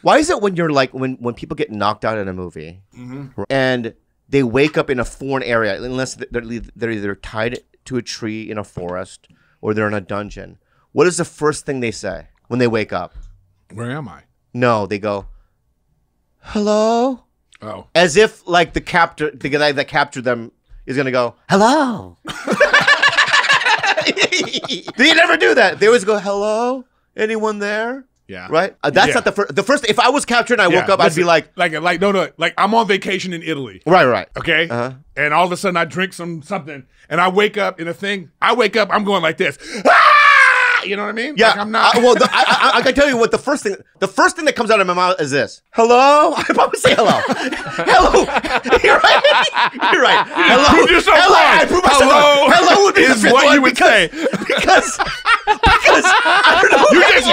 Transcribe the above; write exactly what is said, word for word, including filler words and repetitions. Why is it when you're like, when, when people get knocked out in a movie mm-hmm. and they wake up in a foreign area, unless they're, they're either tied to a tree in a forest or they're in a dungeon, what is the first thing they say when they wake up? Where am I? No, they go, hello? Oh. As if like the captor, the guy that captured them is going to go, hello. They never do that. They always go, hello? Anyone there? Yeah. Right? Uh, that's yeah. not the first. The first, if I was captured and I yeah. woke up, Listen, I'd be like. Like, like, no, no. Like, I'm on vacation in Italy. Right, right. Okay? Uh-huh. And all of a sudden I drink some something and I wake up in a thing. I wake up, I'm going like this. Ah! You know what I mean? Yeah. Like, I'm not. I, well, the, I, I, I can tell you what the first thing, the first thing that comes out of my mouth is this. Hello? I probably say hello. Hello. You're right. You're right. Hello. You proved hello. I proved myself hello. Hello would be is the fifth what one you would because, say. Because, because, I don't know. You just